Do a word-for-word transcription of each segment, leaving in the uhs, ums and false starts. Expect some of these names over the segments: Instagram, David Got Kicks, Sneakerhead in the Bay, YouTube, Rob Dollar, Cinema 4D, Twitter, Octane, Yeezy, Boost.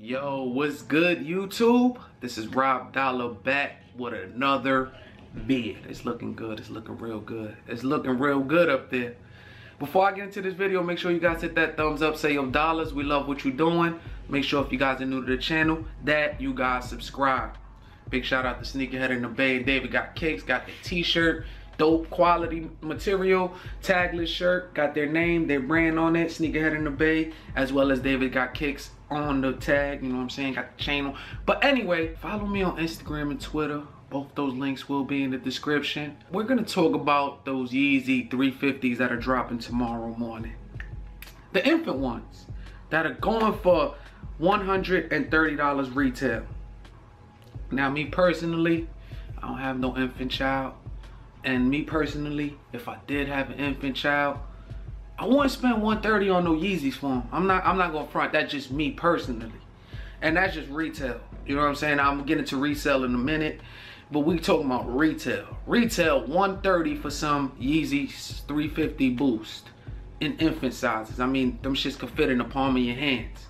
Yo, what's good, YouTube? This is Rob Dollar back with another vid. It's looking good. It's looking real good. It's looking real good up there. Before I get into this video, make sure you guys hit that thumbs up. Say your dollars. We love what you're doing. Make sure if you guys are new to the channel that you guys subscribe. Big shout out to Sneakerhead in the Bay. David Got Kicks. Got the t-shirt. Dope quality material, tagless shirt, got their name, their brand on it, Sneakerhead in the Bay, as well as David Got Kicks on the tag, you know what I'm saying, got the channel. But anyway, follow me on Instagram and Twitter. Both those links will be in the description. We're gonna talk about those Yeezy three fifties that are dropping tomorrow morning. The infant ones that are going for one hundred thirty dollars retail. Now, me personally, I don't have no infant child. And me personally, if I did have an infant child, I wouldn't spend one hundred thirty dollars on no Yeezys for him. I'm not, I'm not gonna front. That's just me personally, and that's just retail. You know what I'm saying? I'm getting to resell in a minute, but we talking about retail. Retail one hundred thirty dollars for some Yeezy three fifty Boost in infant sizes. I mean, them shits could fit in the palm of your hands.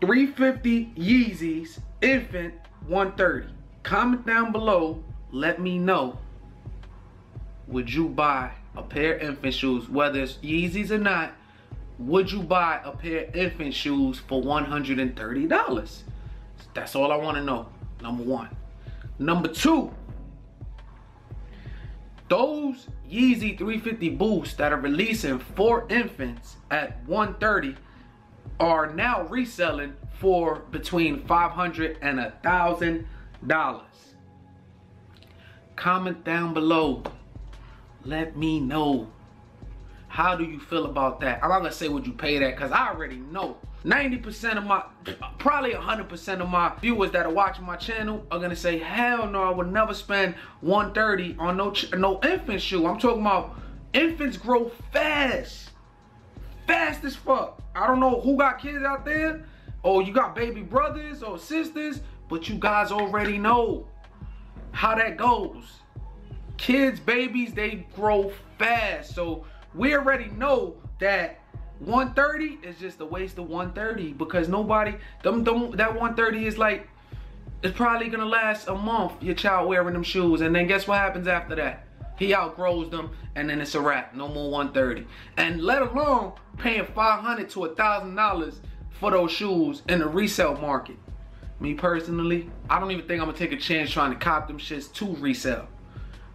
three fifty Yeezys, infant one hundred thirty dollars. Comment down below. Let me know. Would you buy a pair of infant shoes, whether it's Yeezys or not? Would you buy a pair of infant shoes for one hundred thirty dollars? That's all I want to know, number one. Number two, those Yeezy three fifty Boosts that are releasing for infants at one hundred thirty dollars are now reselling for between five hundred dollars and one thousand dollars. Comment down below. Let me know. How do you feel about that? I'm not gonna say would you pay that, because I already know. ninety percent of my, probably one hundred percent of my viewers that are watching my channel are gonna say, hell no, I would never spend one hundred thirty dollars on no no infant shoe. I'm talking about infants grow fast. Fast as fuck. I don't know who got kids out there, or you got baby brothers or sisters, but you guys already know how that goes. Kids, babies, they grow fast. So we already know that one hundred thirty is just a waste of one hundred thirty, because nobody, them, them, that one hundred thirty is like, it's probably gonna last a month, your child wearing them shoes. And then guess what happens after that? He outgrows them, and then it's a wrap. No more one hundred thirty. And let alone paying five hundred dollars to one thousand dollars for those shoes in the resale market. Me personally, I don't even think I'm gonna take a chance trying to cop them shits to resell.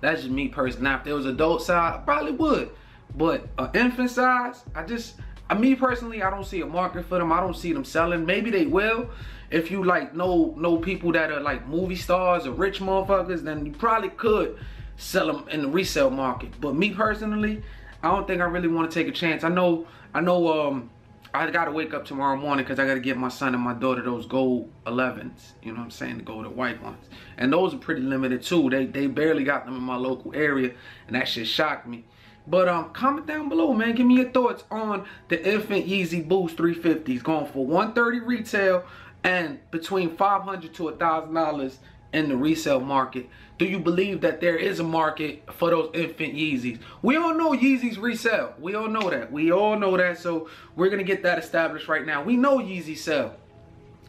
That's just me personally. Now, if there was adult size, I probably would. But an uh, infant size, I just, uh, me personally, I don't see a market for them. I don't see them selling. Maybe they will. If you like know, know people that are like movie stars or rich motherfuckers, then you probably could sell them in the resale market. But me personally, I don't think I really want to take a chance. I know, I know um, I got to wake up tomorrow morning because I got to get my son and my daughter those gold elevens. You know what I'm saying? The gold and white ones. And those are pretty limited too. They they barely got them in my local area. And that shit shocked me. But um, comment down below, man. Give me your thoughts on the infant Yeezy Boost three fifties going for one hundred thirty dollars retail and between five hundred dollars to one thousand dollars in the resale market. Do you believe that there is a market for those infant Yeezys? We all know Yeezys resell. We all know that. We all know that. So we're going to get that established right now. We know Yeezys sell.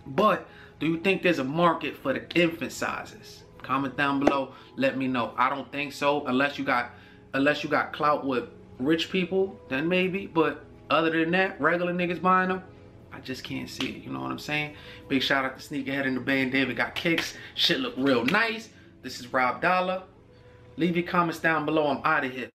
But do you think there's a market for the infant sizes? Comment down below. Let me know. I don't think so. Unless you got, unless you got clout with rich people, then maybe. But other than that, regular niggas buying them, I just can't see it. You know what I'm saying? Big shout out to Sneakerhead in the Bay and David Got Kicks. Shit look real nice. This is Rob Dollar. Leave your comments down below. I'm out of here.